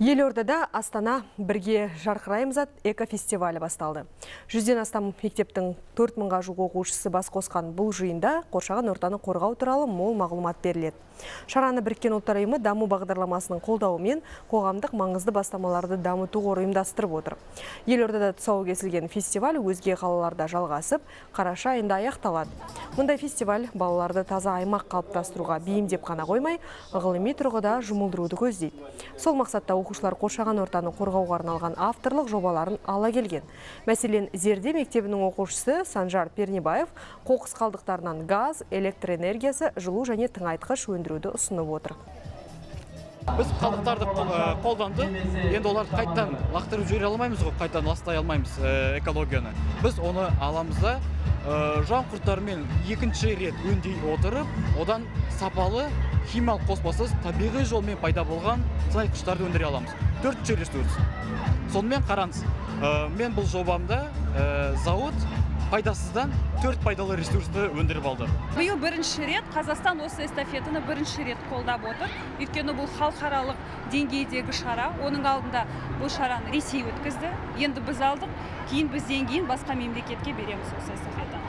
Елордада Астана бірге жарқыраймыз экофестивалі басталды. 100-ден астам мектептің 4000-ға жуық оқушысы бас қосқан бұл жиында қоршаған ортаны қорғау туралы мол мағлұмат беріледі. Шараны Біріккен Ұлттар Ұйымы даму бағдарламасының қолдауымен қоғамдық маңызды бастамаларды дамыту қоры ұйымдастырып отыр. Елордада тұсауы кесілген фестиваль өзге қалаларда жалғасып, қараша айында аяқталады. Мұндай фестиваль балаларды таза аймақ қалыптастыруға бейімдеп қана қоймай, ғылыми тұрғыда жұмылдыруды көздейді. Сол мақсатта оқушылар қоршаған ортаны қорғауға арналған авторлық жобаларын ала келген. Мәселен, Зерде мектебінің оқушысы Сангжар Пирнибаев қоқыс қалдықтарынан газ, электр энергиясы, жылу және тыңайтқыш өндіруді ұсынып отыр. Біз қалдықтарды қолданды, енді оларды қайттан лақтырып жібере алмаймыз ғой, қайттан ластай алмаймыз экологияны. Біз оны аламызда жаңғыртумен екінші рет өндей отырып, одан сапалы химиялық қоспасыз табиғи жолмен пайда болған тыңайтқыштарды өндіре аламыз. 4 жерлесті өндіреміз. Сонымен қараңыз, мен бұл жобамда зауыт пайдасыздан 4 пайдалы ресурсты өндіріп алды. Биыл бірінші рет Қазақстан осы эстафетаны бірінші рет қолдап отыр. Өйткені бұл халықаралық деңгейдегі шара. Оның алдында бұл шараны Ресей өткізді. Енді біз алдық, кейін бізден кейін басқа мемлекетке береміз осы эстафетаны.